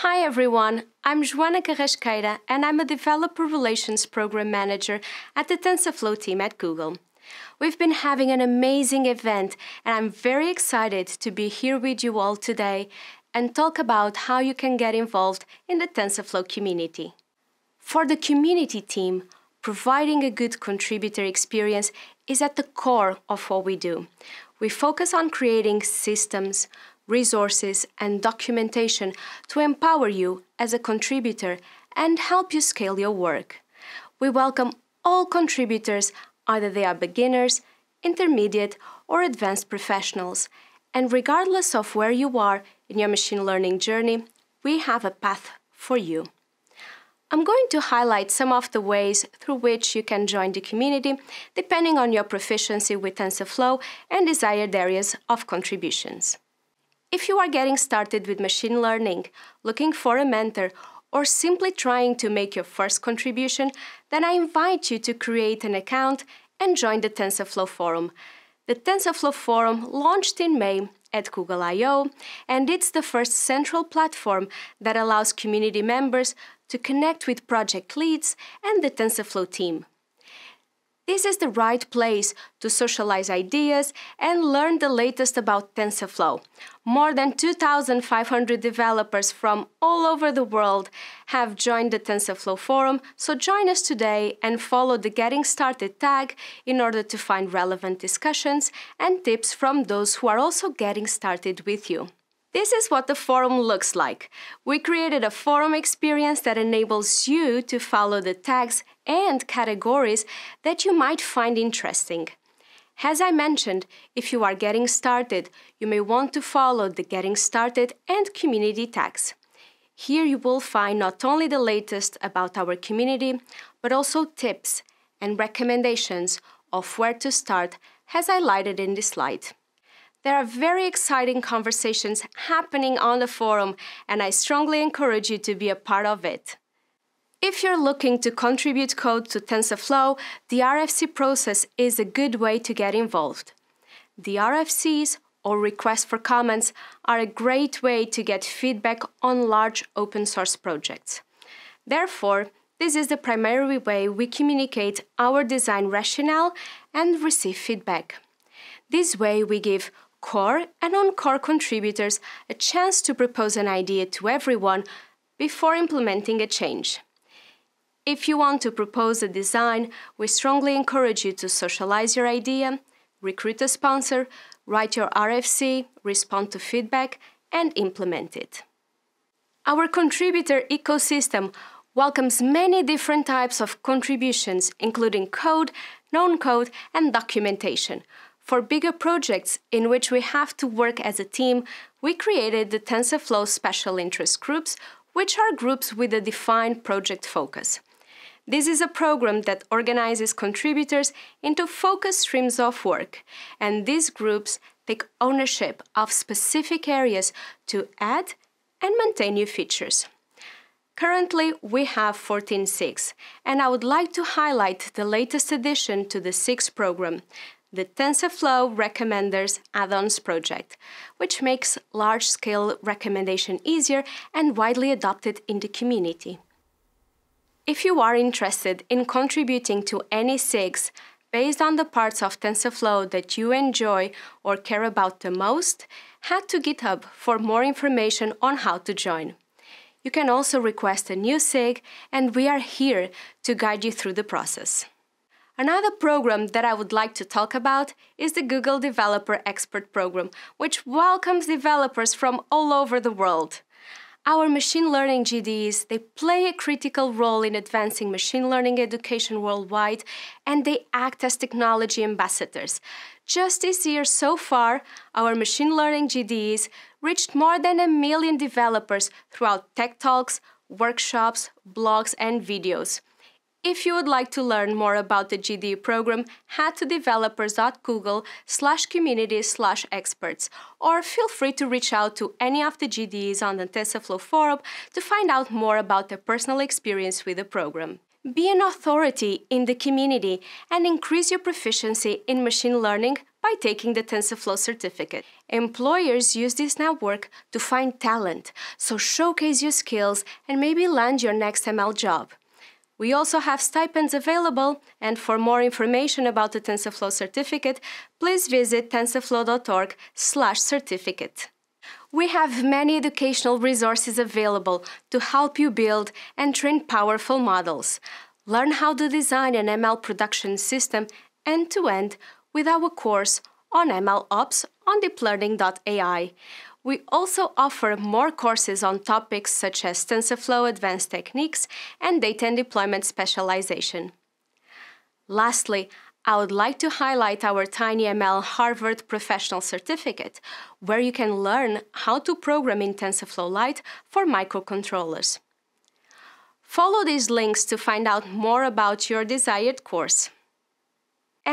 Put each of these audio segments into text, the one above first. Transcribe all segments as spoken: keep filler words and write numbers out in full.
Hi everyone, I'm Joana Carrasqueira and I'm a Developer Relations Program Manager at the TensorFlow team at Google. We've been having an amazing event and I'm very excited to be here with you all today and talk about how you can get involved in the TensorFlow community. For the community team, providing a good contributor experience is at the core of what we do. We focus on creating systems, resources and documentation to empower you as a contributor and help you scale your work. We welcome all contributors, either they are beginners, intermediate or advanced professionals, and regardless of where you are in your machine learning journey, we have a path for you. I'm going to highlight some of the ways through which you can join the community, depending on your proficiency with TensorFlow and desired areas of contributions. If you are getting started with machine learning, looking for a mentor, or simply trying to make your first contribution, then I invite you to create an account and join the TensorFlow Forum. The TensorFlow Forum launched in May at Google I O, and it's the first central platform that allows community members to connect with project leads and the TensorFlow team. This is the right place to socialize ideas and learn the latest about TensorFlow. More than two thousand five hundred developers from all over the world have joined the TensorFlow Forum, so join us today and follow the Getting Started tag in order to find relevant discussions and tips from those who are also getting started with you. This is what the forum looks like. We created a forum experience that enables you to follow the tags and categories that you might find interesting. As I mentioned, if you are getting started, you may want to follow the Getting Started and Community tags. Here you will find not only the latest about our community, but also tips and recommendations of where to start, as highlighted in this slide. There are very exciting conversations happening on the forum, and I strongly encourage you to be a part of it. If you're looking to contribute code to TensorFlow, the R F C process is a good way to get involved. The R F Cs, or requests for comments, are a great way to get feedback on large open source projects. Therefore, this is the primary way we communicate our design rationale and receive feedback. This way we give core and non-core contributors a chance to propose an idea to everyone before implementing a change. If you want to propose a design, we strongly encourage you to socialize your idea, recruit a sponsor, write your R F C, respond to feedback, and implement it. Our contributor ecosystem welcomes many different types of contributions, including code, non-code, and documentation. For bigger projects in which we have to work as a team, we created the TensorFlow Special Interest Groups, which are groups with a defined project focus. This is a program that organizes contributors into focused streams of work, and these groups take ownership of specific areas to add and maintain new features. Currently, we have fourteen S I Gs, and I would like to highlight the latest addition to the S I Gs program, the TensorFlow Recommenders Add-ons project, which makes large-scale recommendation easier and widely adopted in the community. If you are interested in contributing to any S I Gs based on the parts of TensorFlow that you enjoy or care about the most, head to GitHub for more information on how to join. You can also request a new S I G, and we are here to guide you through the process. Another program that I would like to talk about is the Google Developer Expert Program, which welcomes developers from all over the world. Our machine learning G D Es, they play a critical role in advancing machine learning education worldwide, and they act as technology ambassadors. Just this year so far, our machine learning G D Es reached more than a million developers throughout tech talks, workshops, blogs, and videos. If you would like to learn more about the G D E program, head to developers dot google slash community slash experts, or feel free to reach out to any of the G D Es on the TensorFlow Forum to find out more about their personal experience with the program. Be an authority in the community and increase your proficiency in machine learning by taking the TensorFlow certificate. Employers use this network to find talent, so showcase your skills and maybe land your next M L job. We also have stipends available, and for more information about the TensorFlow certificate, please visit tensorflow dot org slash certificate. We have many educational resources available to help you build and train powerful models. Learn how to design an M L production system end-to-end with our course on MLOps on deep learning dot A I. We also offer more courses on topics such as TensorFlow Advanced Techniques and Data and Deployment Specialization. Lastly, I would like to highlight our TinyML Harvard Professional Certificate, where you can learn how to program in TensorFlow Lite for microcontrollers. Follow these links to find out more about your desired course.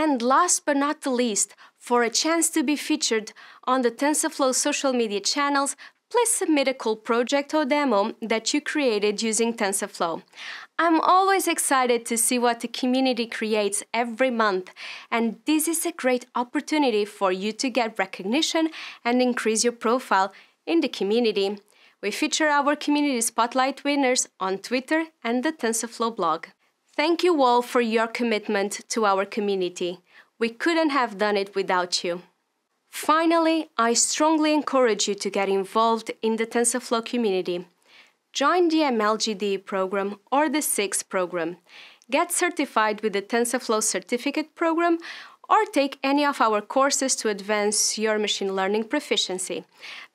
And last but not the least, for a chance to be featured on the TensorFlow social media channels, please submit a cool project or demo that you created using TensorFlow. I'm always excited to see what the community creates every month, and this is a great opportunity for you to get recognition and increase your profile in the community. We feature our community spotlight winners on Twitter and the TensorFlow blog. Thank you all for your commitment to our community. We couldn't have done it without you. Finally, I strongly encourage you to get involved in the TensorFlow community. Join the M L G D E program or the SIG program. Get certified with the TensorFlow Certificate program or take any of our courses to advance your machine learning proficiency.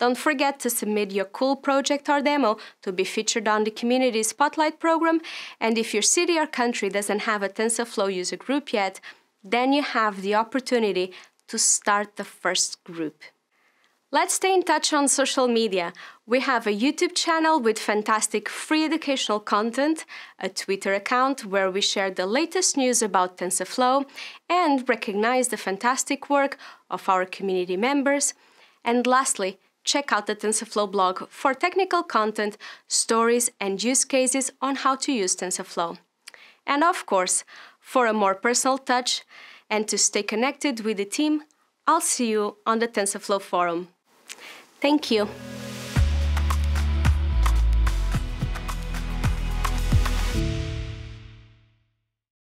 Don't forget to submit your cool project or demo to be featured on the Community Spotlight program, and if your city or country doesn't have a TensorFlow user group yet, then you have the opportunity to start the first group. Let's stay in touch on social media. We have a YouTube channel with fantastic free educational content, a Twitter account where we share the latest news about TensorFlow and recognize the fantastic work of our community members. And lastly, check out the TensorFlow blog for technical content, stories, and use cases on how to use TensorFlow. And of course, for a more personal touch and to stay connected with the team, I'll see you on the TensorFlow forum. Thank you.